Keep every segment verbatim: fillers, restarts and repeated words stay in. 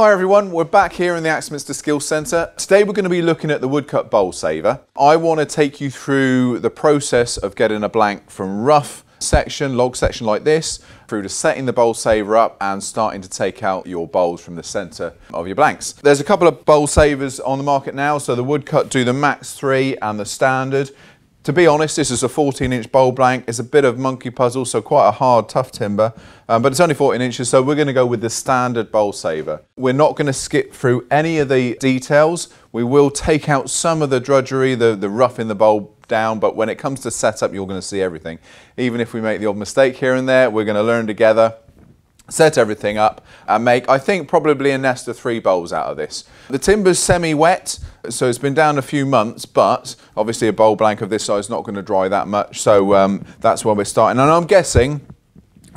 Hi everyone, we're back here in the Axminster Skill Centre. Today we're going to be looking at the Woodcut Bowlsaver. I want to take you through the process of getting a blank from rough section, log section like this, through to setting the Bowlsaver up and starting to take out your bowls from the centre of your blanks. There's a couple of Bowlsavers on the market now, so the Woodcut do the Max three and the Standard. To be honest, this is a fourteen inch bowl blank. It's a bit of monkey puzzle, so quite a hard, tough timber, um, but it's only fourteen inches, so we're gonna go with the Standard Bowlsaver. We're not gonna skip through any of the details. We will take out some of the drudgery, the, the rough in the bowl down, but when it comes to setup, you're gonna see everything. Even if we make the odd mistake here and there, we're gonna learn together, set everything up, and make, I think, probably a nest of three bowls out of this. The timber's semi-wet, so it's been down a few months, but obviously a bowl blank of this size is not going to dry that much, so um, that's where we're starting. And I'm guessing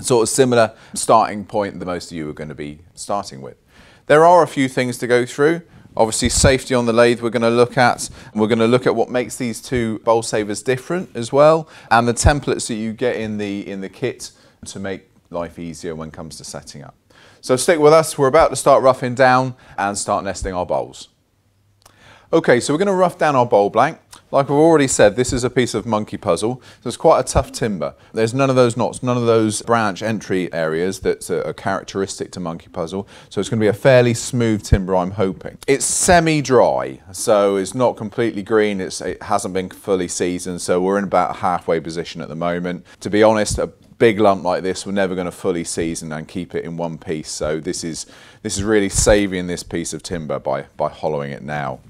sort of similar starting point that most of you are going to be starting with. There are a few things to go through. Obviously safety on the lathe we're going to look at. We're going to look at what makes these two Bowlsavers different as well, and the templates that you get in the, in the kit to make life easier when it comes to setting up. So stick with us, we're about to start roughing down and start nesting our bowls. Okay, so we're going to rough down our bowl blank. Like I've already said, this is a piece of monkey puzzle, so it's quite a tough timber. There's none of those knots, none of those branch entry areas that are characteristic to monkey puzzle, so it's going to be a fairly smooth timber, I'm hoping. It's semi-dry, so it's not completely green, it's, it hasn't been fully seasoned, so we're in about a halfway position at the moment. To be honest, a big lump like this, we're never going to fully season and keep it in one piece, so this is, this is really saving this piece of timber by, by hollowing it now.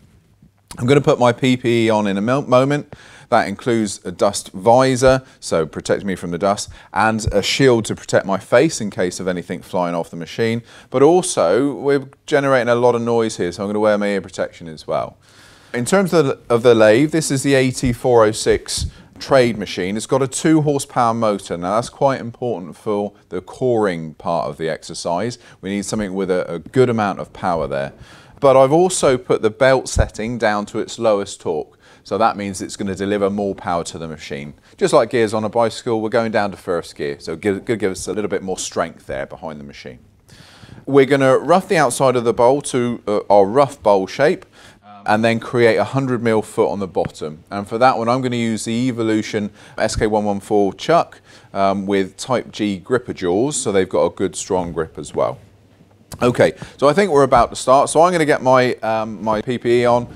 I'm going to put my P P E on in a moment. That includes a dust visor, so protecting me from the dust, and a shield to protect my face in case of anything flying off the machine. But also, we're generating a lot of noise here, so I'm going to wear my ear protection as well. In terms of the, of the lathe, this is the A T four oh six trade machine. It's got a two horsepower motor. Now that's quite important for the coring part of the exercise. We need something with a, a good amount of power there. But I've also put the belt setting down to its lowest torque. So that means it's going to deliver more power to the machine. Just like gears on a bicycle, we're going down to first gear. So it's going to give us a little bit more strength there behind the machine. We're going to rough the outside of the bowl to uh, our rough bowl shape, and then create a one hundred mil foot on the bottom. And for that one, I'm going to use the Evolution S K one one four chuck um, with Type G gripper jaws, so they've got a good strong grip as well. Okay, so I think we're about to start. So I'm going to get my, um, my P P E on.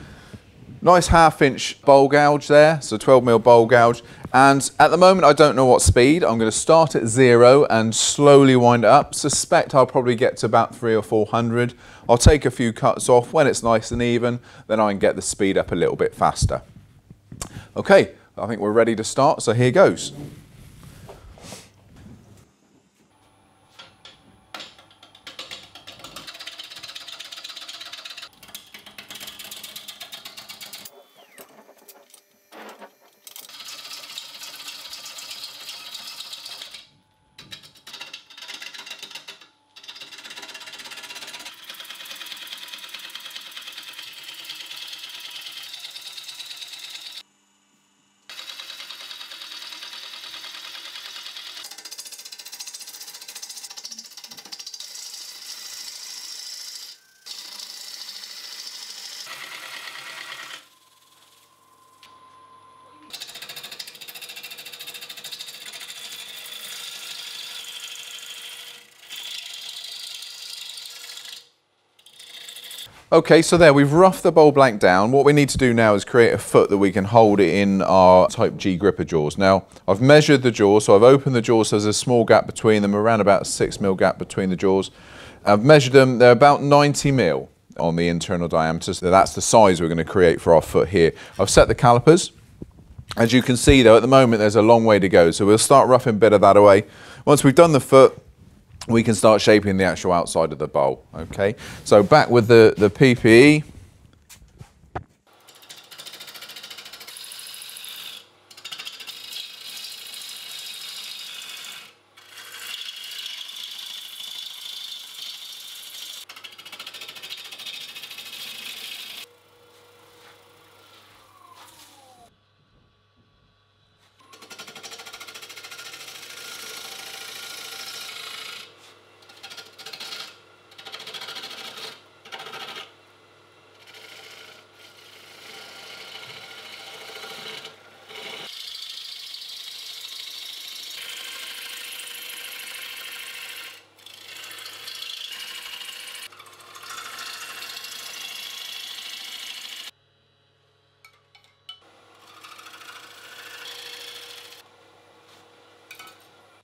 Nice half inch bowl gouge there, so twelve mil bowl gouge. And at the moment, I don't know what speed. I'm going to start at zero and slowly wind up. Suspect I'll probably get to about three or four hundred. I'll take a few cuts off. When it's nice and even, then I can get the speed up a little bit faster. Okay, I think we're ready to start, so here goes. Okay, so there, we've roughed the bowl blank down. What we need to do now is create a foot that we can hold it in our Type G gripper jaws. Now, I've measured the jaws, so I've opened the jaws, so there's a small gap between them, around about a six mil gap between the jaws. I've measured them, they're about ninety mil on the internal diameter, so that's the size we're gonna create for our foot here. I've set the calipers. As you can see though, at the moment, there's a long way to go, so we'll start roughing a bit of that away. Once we've done the foot, we can start shaping the actual outside of the bowl, okay? So back with the, the P P E.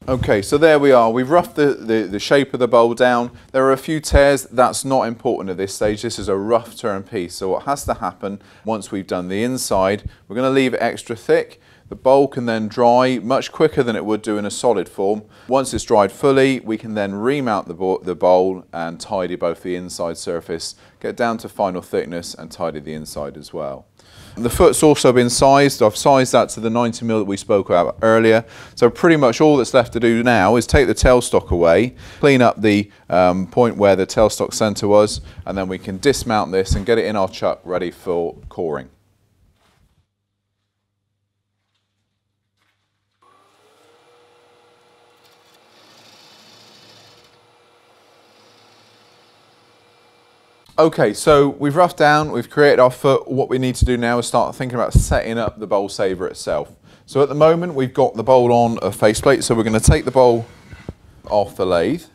Okay, so there we are. We've roughed the, the, the shape of the bowl down. There are a few tears. That's not important at this stage. This is a rough turn piece. So what has to happen once we've done the inside, we're going to leave it extra thick. The bowl can then dry much quicker than it would do in a solid form. Once it's dried fully, we can then remount the bowl, the bowl and tidy both the inside surface, get down to final thickness and tidy the inside as well. The foot's also been sized. I've sized that to the ninety millimeter that we spoke about earlier. So pretty much all that's left to do now is take the tailstock away, clean up the um, point where the tailstock centre was, and then we can dismount this and get it in our chuck ready for coring. Okay, so we've roughed down, we've created our foot. What we need to do now is start thinking about setting up the Bowlsaver itself. So at the moment, we've got the bowl on a faceplate, so we're going to take the bowl off the lathe.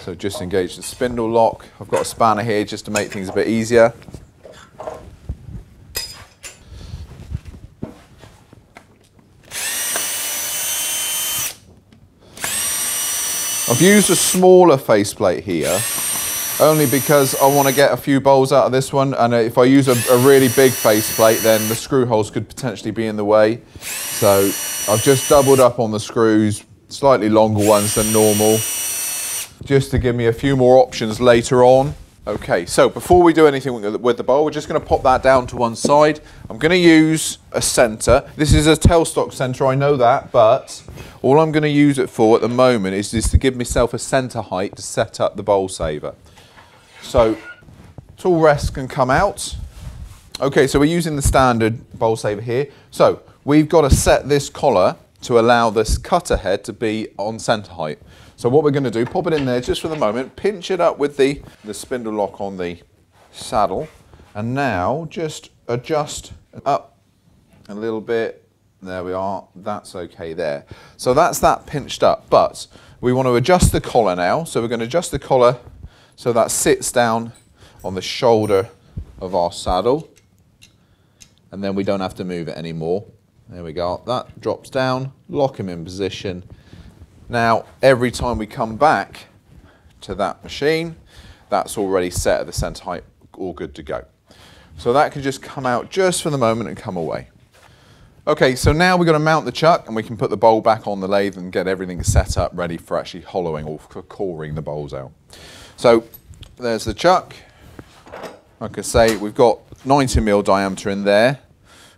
So just engage the spindle lock. I've got a spanner here just to make things a bit easier. I've used a smaller faceplate here, only because I want to get a few bowls out of this one, and if I use a, a really big faceplate, then the screw holes could potentially be in the way. So I've just doubled up on the screws, slightly longer ones than normal, just to give me a few more options later on. Okay, so before we do anything with the bowl, we're just going to pop that down to one side. I'm going to use a centre. This is a tailstock centre, I know that, but all I'm going to use it for at the moment is just to give myself a centre height to set up the Bowlsaver. So tool rest can come out. Okay, so we're using the standard Bowlsaver here. So we've got to set this collar to allow this cutter head to be on centre height. So what we're going to do, pop it in there just for the moment, pinch it up with the, the spindle lock on the saddle, and now just adjust up a little bit. There we are, that's okay there. So that's that pinched up, but we want to adjust the collar now. So we're going to adjust the collar so that sits down on the shoulder of our saddle, and then we don't have to move it anymore. There we go, that drops down, lock him in position. Now, every time we come back to that machine, that's already set at the centre height, all good to go. So that can just come out just for the moment and come away. Okay, so now we're going to mount the chuck and we can put the bowl back on the lathe and get everything set up ready for actually hollowing or for coring the bowls out. So there's the chuck. Like I say, we've got ninety millimeter diameter in there.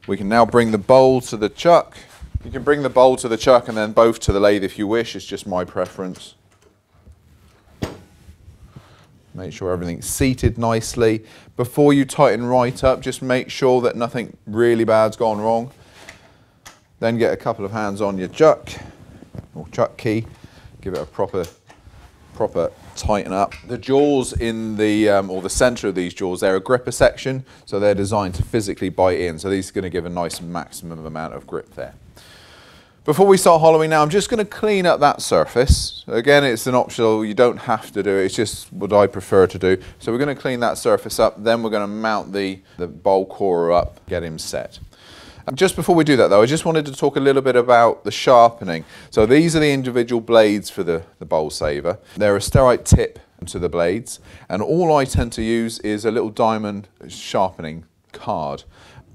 We can now bring the bowl to the chuck. You can bring the bowl to the chuck and then both to the lathe if you wish. It's just my preference. Make sure everything's seated nicely. Before you tighten right up, just make sure that nothing really bad's gone wrong. Then get a couple of hands on your chuck or chuck key. Give it a proper, proper tighten up. The jaws in the, um, or the centre of these jaws, they're a gripper section, so they're designed to physically bite in. So these are going to give a nice maximum amount of grip there. Before we start hollowing now, I'm just going to clean up that surface. Again, it's an optional, you don't have to do it, it's just what I prefer to do. So we're going to clean that surface up, then we're going to mount the, the bowl corer up, get him set. Just before we do that though, I just wanted to talk a little bit about the sharpening. So these are the individual blades for the, the Bowlsaver. They're a steroid tip to the blades, and all I tend to use is a little diamond sharpening card.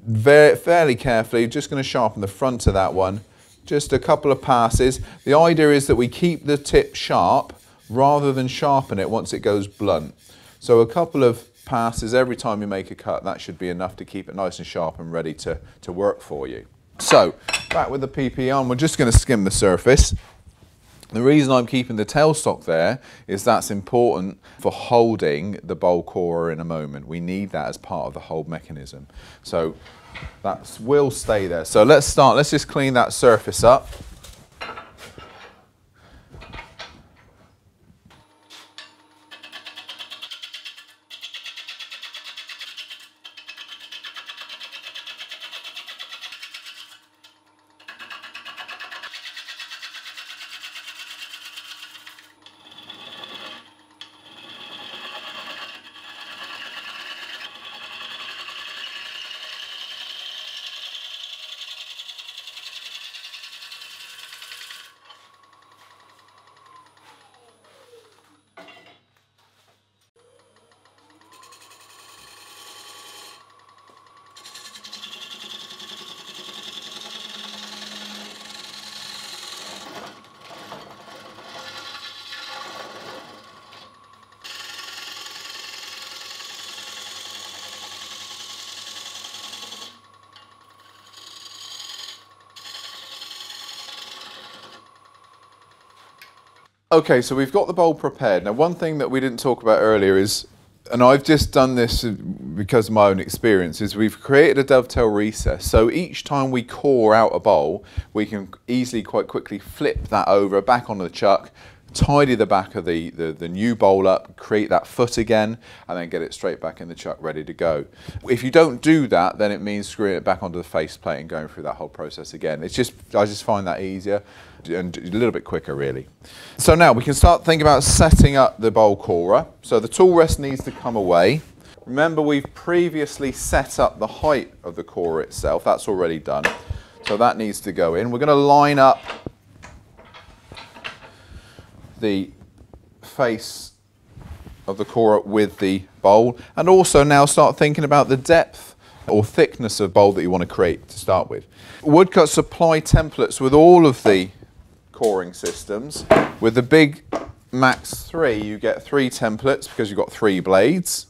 Very, fairly carefully, just going to sharpen the front of that one, just a couple of passes. The idea is that we keep the tip sharp rather than sharpen it once it goes blunt. So a couple of passes every time you make a cut, that should be enough to keep it nice and sharp and ready to, to work for you. So, back with the P P on, we're just going to skim the surface. The reason I'm keeping the tailstock there is that's important for holding the bowl corer in a moment. We need that as part of the hold mechanism. So, that will stay there. So let's start, let's just clean that surface up. Okay, so we've got the bowl prepared. Now, one thing that we didn't talk about earlier is, and I've just done this because of my own experience, is we've created a dovetail recess. So each time we core out a bowl, we can easily, quite quickly flip that over, back onto the chuck, tidy the back of the, the, the new bowl up, create that foot again, and then get it straight back in the chuck, ready to go. If you don't do that, then it means screwing it back onto the face plate and going through that whole process again. It's just, I just find that easier and a little bit quicker, really. So now we can start thinking about setting up the bowl corer. So the tool rest needs to come away. Remember, we've previously set up the height of the corer itself. That's already done. So that needs to go in. We're going to line up the face of the corer with the bowl, and also now start thinking about the depth or thickness of bowl that you want to create to start with. Woodcut supply templates with all of the coring systems. With the big Max three, you get three templates because you've got three blades.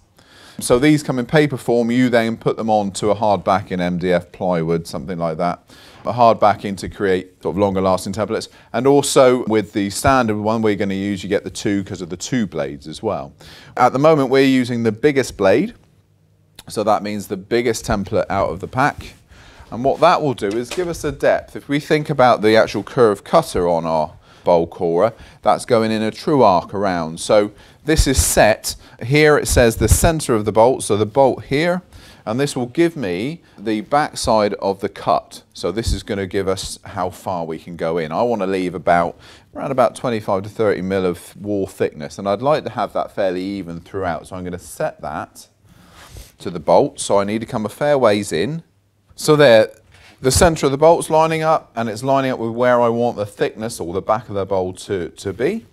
So these come in paper form. You then put them onto a hard back in M D F plywood, something like that. A hard back in to create sort of longer lasting templates. And also with the standard one we're going to use, you get the two because of the two blades as well. At the moment we're using the biggest blade. So that means the biggest template out of the pack. And what that will do is give us a depth. If we think about the actual curve cutter on our bowl corer, that's going in a true arc around. So this is set. Here it says the center of the bolt, so the bolt here, and this will give me the backside of the cut. So this is going to give us how far we can go in. I want to leave about around about twenty-five to thirty mil of wall thickness, and I'd like to have that fairly even throughout. So I'm going to set that to the bolt. So I need to come a fair ways in. So there. The centre of the bolt's lining up, and it's lining up with where I want the thickness or the back of the bowl to, to be.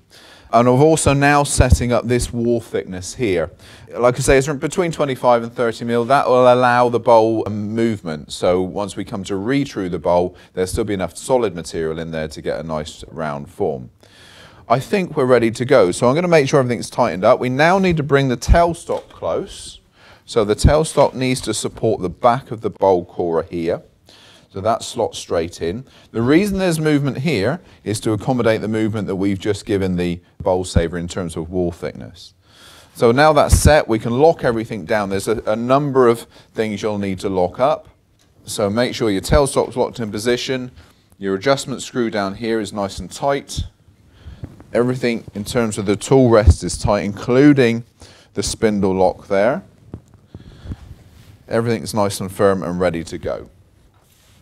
And I've also now setting up this wall thickness here. Like I say, it's between twenty-five and thirty mil. That will allow the bowl movement. So once we come to retrue the bowl, there'll still be enough solid material in there to get a nice round form. I think we're ready to go. So I'm going to make sure everything's tightened up. We now need to bring the tailstock close. So the tailstock needs to support the back of the bowl corer here. So that slots straight in. The reason there's movement here is to accommodate the movement that we've just given the Bowlsaver in terms of wall thickness. So now that's set, we can lock everything down. There's a, a number of things you'll need to lock up. So make sure your tailstock's locked in position. Your adjustment screw down here is nice and tight. Everything in terms of the tool rest is tight, including the spindle lock there. Everything's nice and firm and ready to go.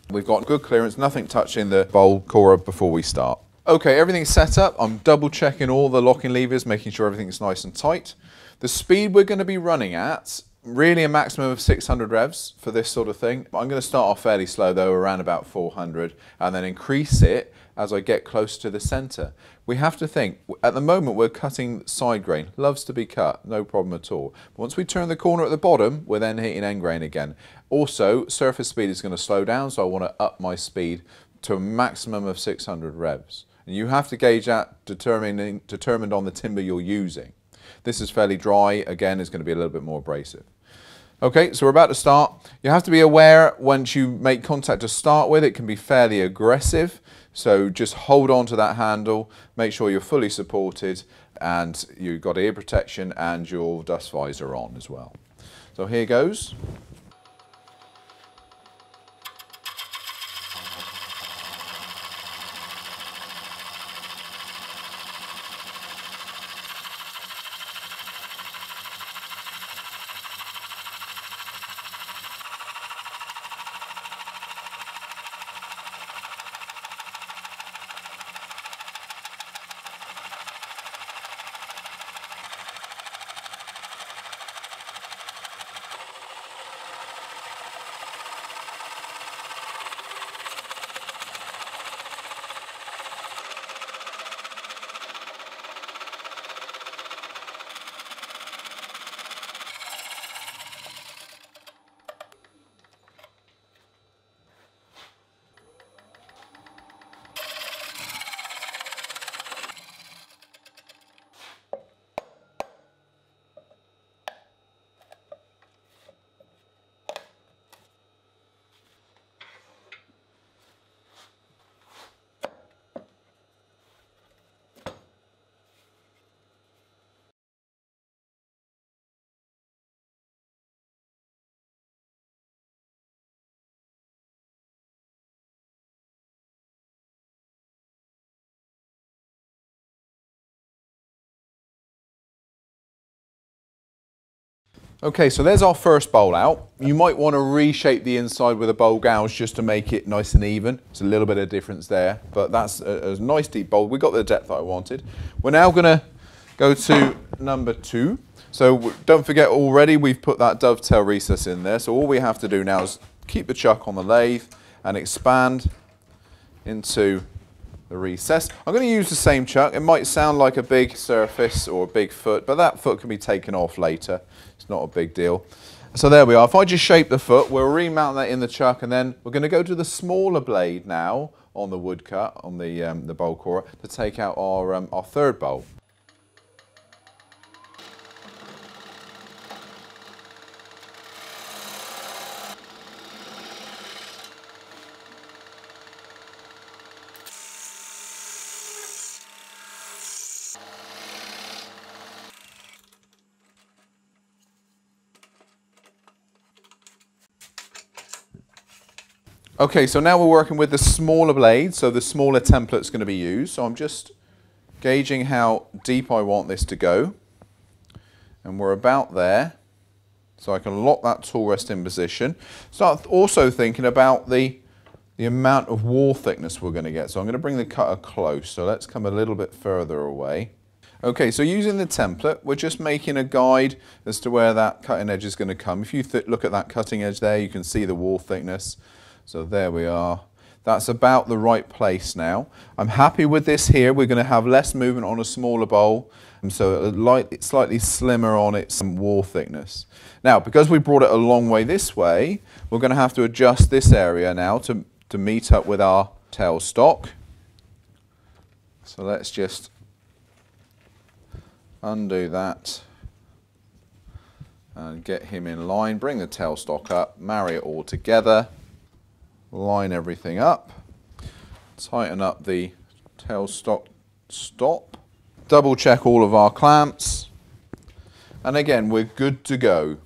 We've got good clearance, nothing touching the bowl corer before we start. Okay, everything's set up. I'm double checking all the locking levers, making sure everything's nice and tight. The speed we're going to be running at, really a maximum of six hundred revs for this sort of thing. I'm going to start off fairly slow though, around about four hundred, and then increase it as I get close to the centre. We have to think, at the moment we're cutting side grain, loves to be cut, no problem at all. Once we turn the corner at the bottom, we're then hitting end grain again. Also, surface speed is going to slow down, so I want to up my speed to a maximum of six hundred revs. And you have to gauge that determining, determined on the timber you're using. This is fairly dry, again, it's going to be a little bit more abrasive. Okay, so we're about to start. You have to be aware once you make contact to start with, it can be fairly aggressive. So just hold on to that handle, make sure you're fully supported and you've got ear protection and your dust visor on as well. So here goes. Okay, so there's our first bowl out. You might want to reshape the inside with a bowl gouge just to make it nice and even. It's a little bit of difference there, but that's a, a nice deep bowl. We got the depth that I wanted. We're now going to go to number two. So don't forget, already we've put that dovetail recess in there. So all we have to do now is keep the chuck on the lathe and expand into the recess. I'm going to use the same chuck. It might sound like a big surface or a big foot, but that foot can be taken off later. It's not a big deal. So there we are. If I just shape the foot, we'll remount that in the chuck, and then we're going to go to the smaller blade now on the woodcut, on the, um, the bowl corer, to take out our, um, our third bowl. Okay, so now we're working with the smaller blade, so the smaller template's going to be used. So I'm just gauging how deep I want this to go. And we're about there. So I can lock that tool rest in position. Start also thinking about the, the amount of wall thickness we're going to get. So I'm going to bring the cutter close, so let's come a little bit further away. Okay, so using the template, we're just making a guide as to where that cutting edge is going to come. If you th- look at that cutting edge there, you can see the wall thickness. So there we are. That's about the right place now. I'm happy with this here. We're going to have less movement on a smaller bowl, and so it's slightly slimmer on its wall thickness. Now, because we brought it a long way this way, we're going to have to adjust this area now to, to meet up with our tail stock. So let's just undo that and get him in line. Bring the tail stock up, marry it all together. Line everything up, tighten up the tail stock stop, double check all of our clamps, and again we're good to go.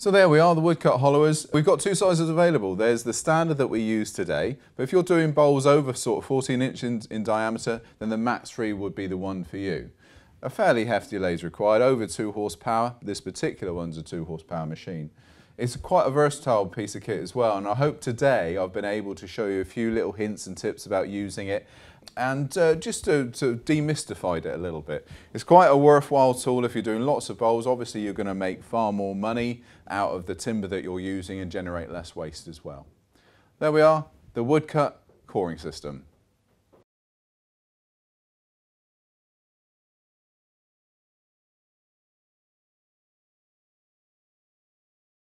So there we are, the woodcut hollowers. We've got two sizes available. There's the standard that we use today, but if you're doing bowls over sort of fourteen inch in, in diameter, then the Max three would be the one for you. A fairly hefty lathe is required, over two horsepower. This particular one's a two horsepower machine. It's quite a versatile piece of kit as well, and I hope today I've been able to show you a few little hints and tips about using it, and uh, just to, to demystify it a little bit. It's quite a worthwhile tool if you're doing lots of bowls. Obviously you're going to make far more money out of the timber that you're using and generate less waste as well. There we are, the woodcut coring system.